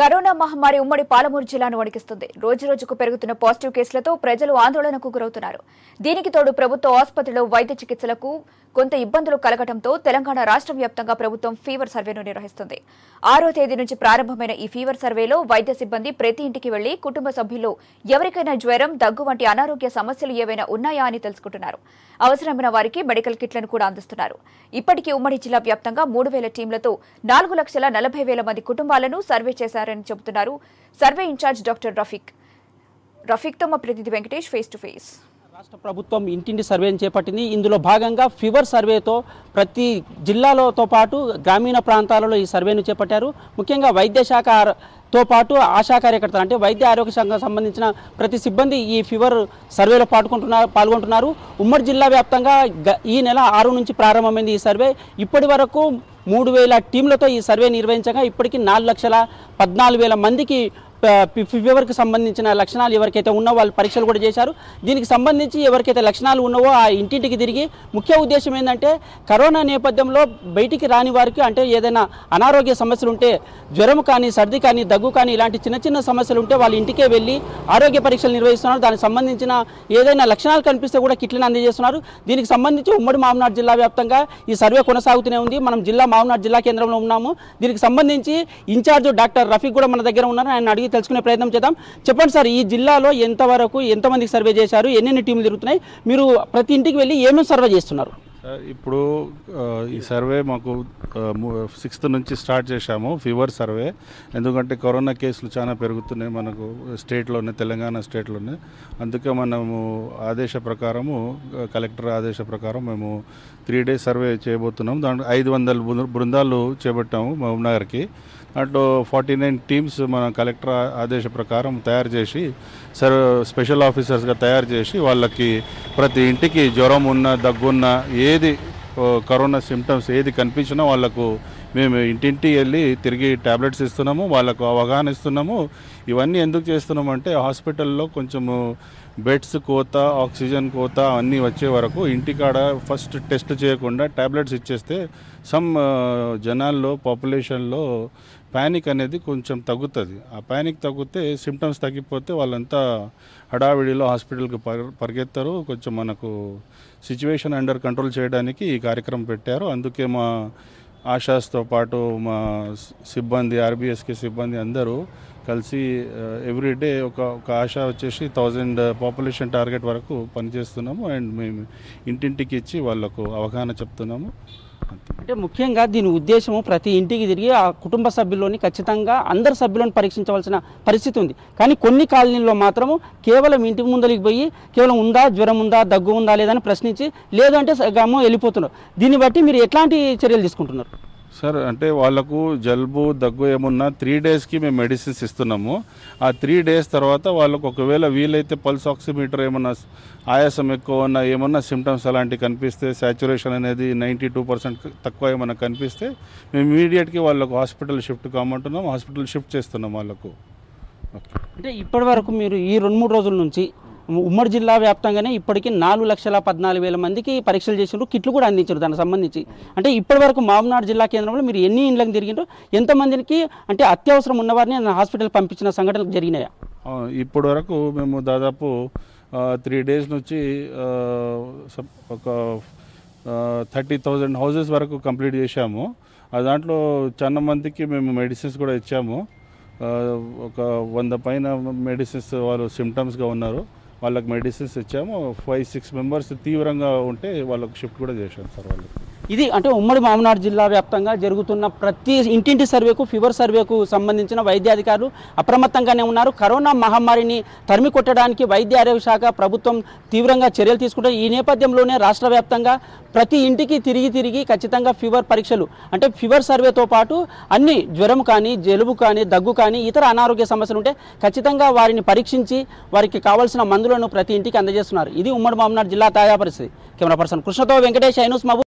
Corona మహమ్మారి ఉమ్మడి పాలమూరు జిల్లాను వణికిస్తుంది. రోజురోజుకు పెరుగుతున్న పాజిటివ్ కేసులతో ప్రజలు ఆందోళనకు గురవుతున్నారు. దీనికి తోడు ప్రభుత్వ ఆసుపత్రిలో వైద్య చికిత్సలకు కొంత ఇబ్బందులు కలగడంతో తెలంగాణ రాష్ట్ర వ్యాప్తంగా ప్రభుత్వం ఫీవర్ సర్వేను నిర్వహిస్తుంది. 6వ తేదీ నుంచి ప్రారంభమైన ఈ ఫీవర్ సర్వేలో వైద్య సిబ్బంది ప్రతి ఇంటికి వెళ్లి కుటుంబ సభ్యులు ఎవరికైనా జ్వరం, దగ్గు వంటి అనారోగ్య సమస్యలు ఏవైనా ఉన్నాయా అని తెలుసుకుంటున్నారు. అవసరమైన వారికి మెడికల్ కిట్లను కూడా అందిస్తున్నారు. ఇప్పటికీ ఉమ్మడి జిల్లా వ్యాప్తంగా 3,000 టీంలతో 4,40,000 మంది కుటుంబాలను సర్వే చేశారు. సర్వే ఇన్ఛార్జ్ డాక్టర్ రఫీక్ తో మా ప్రతినిధి వెంకటేష్ ఫేస్ టు ఫేస్. రాష్ట్ర ప్రభుత్వం ఇంటింటి సర్వేను చేపట్టింది. ఇందులో భాగంగా ఫీవర్ సర్వేతో ప్రతి జిల్లాలతో పాటు గ్రామీణ ప్రాంతాలలో ఈ సర్వేను చేపట్టారు. ముఖ్యంగా వైద్య శాఖతో పాటు ఆశా కార్యకర్తలు అంటే వైద్య ఆరోగ్య శాఖకు సంబంధించిన ప్రతి సిబ్బంది ఈ ఫీవర్ సర్వేలో పాల్గొంటున్నారు. ఉమ్మడి జిల్లా వ్యాప్తంగా ఈ నెల 6 నుంచి ప్రారంభమైంది ఈ సర్వే. ఇప్పటి వరకు 3,000 టీంలతో ఈ సర్వే నిర్వహించగా ఇప్పటికీ 4,14,000 మందికి ఫీవర్కి సంబంధించిన లక్షణాలు ఎవరికైతే ఉన్నావో వాళ్ళు పరీక్షలు కూడా చేశారు. దీనికి సంబంధించి ఎవరికైతే లక్షణాలు ఉన్నావో ఆ ఇంటింటికి తిరిగి ముఖ్య ఉద్దేశం ఏంటంటే కరోనా నేపథ్యంలో బయటికి రాని వారికి అంటే ఏదైనా అనారోగ్య సమస్యలు ఉంటే, జ్వరం కానీ, సర్ది కానీ, దగ్గు కానీ, ఇలాంటి చిన్న సమస్యలు ఉంటే వాళ్ళ ఇంటికే వెళ్ళి ఆరోగ్య పరీక్షలు నిర్వహిస్తున్నారు. దానికి సంబంధించిన ఏదైనా లక్షణాలు కనిపిస్తే కూడా కిట్లను అందజేస్తున్నారు. దీనికి సంబంధించి ఉమ్మడి మహబూబ్నాథ్ జిల్లా వ్యాప్తంగా ఈ సర్వే కొనసాగుతూనే ఉంది. మనం మహబూబ్నాథ్ జిల్లా కేంద్రంలో ఉన్నాము. దీనికి సంబంధించి ఇన్ఛార్జ్ డాక్టర్ రఫీక్ కూడా మన దగ్గర ఉన్నారు. ఆయన అడిగి తెలుసుకునే ప్రయత్నం చేద్దాం. చెప్పండి సార్, ఈ జిల్లాలో ఎంతవరకు ఎంతమందికి సర్వే చేశారు, ఎన్ని టీంలు తిరుగుతున్నాయి, మీరు ప్రతి ఇంటికి వెళ్ళి ఏమేమి సర్వే చేస్తున్నారు? ఇప్పుడు ఈ సర్వే మాకు 6th నుంచి స్టార్ట్ చేశాము ఫీవర్ సర్వే. ఎందుకంటే కరోనా కేసులు చాలా పెరుగుతున్నాయి మనకు స్టేట్లోనే, తెలంగాణ స్టేట్లోనే. అందుకే మనము కలెక్టర్ ఆదేశ ప్రకారం మేము 3 days సర్వే చేయబోతున్నాం. దాంట్లో 500 బృందాలు చేపట్టాము మహబూబ్నగర్కి. దాంట్లో 49 టీమ్స్ మన కలెక్టర్ ఆదేశ ప్రకారం తయారు చేసి స్పెషల్ ఆఫీసర్స్గా తయారు చేసి వాళ్ళకి ప్రతి ఇంటికి జ్వరం ఉన్న, దగ్గున్న, ఏది కరోనా సిమ్టమ్స్ ఏది కనిపించినా వాళ్ళకు మేము ఇంటింటి వెళ్ళి తిరిగి ట్యాబ్లెట్స్ ఇస్తున్నాము, వాళ్ళకు అవగాహన ఇస్తున్నాము. ఇవన్నీ ఎందుకు చేస్తున్నామంటే హాస్పిటల్లో కొంచెము బెడ్స్ కోత, ఆక్సిజన్ కోత అన్నీ వచ్చే వరకు ఇంటికాడ ఫస్ట్ టెస్ట్ చేయకుండా ట్యాబ్లెట్స్ ఇచ్చేస్తే జనాల్లో పాపులేషన్లో ప్యానిక్ అనేది కొంచెం తగ్గుతుంది. ఆ ప్యానిక్ తగ్గితే సిమ్టమ్స్ తగ్గిపోతే వాళ్ళంతా హడావిడిలో హాస్పిటల్కి పరిగెత్తారు. కొంచెం మనకు సిచ్యువేషన్ అండర్ కంట్రోల్ చేయడానికి ఈ కార్యక్రమం పెట్టారు. అందుకే మా ఆశాస్తో పాటు మా సిబ్బంది, ఆర్బీఎస్కే సిబ్బంది అందరూ కలిసి ఎవ్రీడే ఒక ఆశ వచ్చేసి 1,000 పాపులేషన్ టార్గెట్ వరకు పనిచేస్తున్నాము. అండ్ మేము ఇంటింటికి ఇచ్చి వాళ్ళకు అవగాహన చెప్తున్నాము. అంటే ముఖ్యంగా దీని ఉద్దేశము ప్రతి ఇంటికి తిరిగి ఆ కుటుంబ సభ్యుల్లోని ఖచ్చితంగా అందరు సభ్యులను పరీక్షించవలసిన పరిస్థితి ఉంది. కానీ కొన్ని కాలనీల్లో మాత్రము కేవలం ఇంటి ముందరికి పోయి కేవలం ఉందా, జ్వరం ఉందా, దగ్గు ఉందా లేదని ప్రశ్నించి లేదంటే గ్రామం వెళ్ళిపోతున్నారు. దీన్ని బట్టి మీరు ఎట్లాంటి చర్యలు తీసుకుంటున్నారు సార్? అంటే వాళ్ళకు జలుబు, దగ్గు ఏమున్నా 3 daysకి మేము మెడిసిన్స్ ఇస్తున్నాము. ఆ 3 days తర్వాత వాళ్ళకు ఒకవేళ వీలైతే పల్స్ ఆక్సిమీటర్ ఏమన్నా ఆయాసం ఎక్కువ ఉన్న, ఏమన్నా సిమ్టమ్స్ అలాంటివి కనిపిస్తే, శాచ్యురేషన్ అనేది 92% తక్కువ ఏమన్నా కనిపిస్తే మేము ఇమీడియట్గా వాళ్ళకు హాస్పిటల్ షిఫ్ట్ కామంటున్నాం, హాస్పిటల్ షిఫ్ట్ చేస్తున్నాం వాళ్ళకు. అంటే ఇప్పటి వరకు మీరు ఈ 2-3 రోజుల నుంచి ఉమ్మడి జిల్లా వ్యాప్తంగానే ఇప్పటికీ 4,14,000 మందికి పరీక్షలు చేసినారు, కిట్లు కూడా అందించారు. దానికి సంబంధించి అంటే ఇప్పటి వరకు మహబూబ్నాథ్ జిల్లా కేంద్రంలో మీరు ఎన్ని ఇండ్లకు తిరిగిండ్రో, ఎంతమందికి అంటే అత్యవసరం ఉన్నవారిని హాస్పిటల్ పంపించిన సంఘటనలు జరిగినాయా? ఇప్పటి వరకు మేము దాదాపు 3 days నుంచి ఒక 30,000 houses వరకు కంప్లీట్ చేశాము. దాంట్లో చాలా మందికి మేము మెడిసిన్స్ కూడా ఇచ్చాము. ఒక 100 పైన మెడిసిన్స్ వాళ్ళు సిమ్టమ్స్గా ఉన్నారు, వాళ్ళకి మెడిసిన్స్ ఇచ్చాము. 5-6 members తీవ్రంగా ఉంటే వాళ్ళకు షిఫ్ట్ కూడా చేశాం సార్ వాళ్ళు. ఇది అంటే ఉమ్మడి మహబూబ్నాథ్ జిల్లా వ్యాప్తంగా జరుగుతున్న ప్రతి ఇంటింటి సర్వేకు, ఫీవర్ సర్వేకు సంబంధించిన వైద్యాధికారులు అప్రమత్తంగానే ఉన్నారు. కరోనా మహమ్మారిని తరిమి కొట్టడానికి వైద్య ఆరోగ్య శాఖ ప్రభుత్వం తీవ్రంగా చర్యలు తీసుకుంటారు. ఈ నేపథ్యంలోనే రాష్ట్ర వ్యాప్తంగా ప్రతి ఇంటికి తిరిగి ఖచ్చితంగా ఫీవర్ పరీక్షలు అంటే ఫీవర్ సర్వేతో పాటు అన్ని జ్వరం కానీ, జలుబు కానీ, దగ్గు కానీ, ఇతర అనారోగ్య సమస్యలు ఉంటే ఖచ్చితంగా వారిని పరీక్షించి వారికి కావాల్సిన మందులను ప్రతి ఇంటికి అందజేస్తున్నారు. ఇది ఉమ్మడి మహబూబ్నాథ్ జిల్లా తాజా పరిస్థితి. కెమెరా పర్సన్ కృష్ణతో వెంకటేష్, ఐ న్యూస్ మహబూబ్.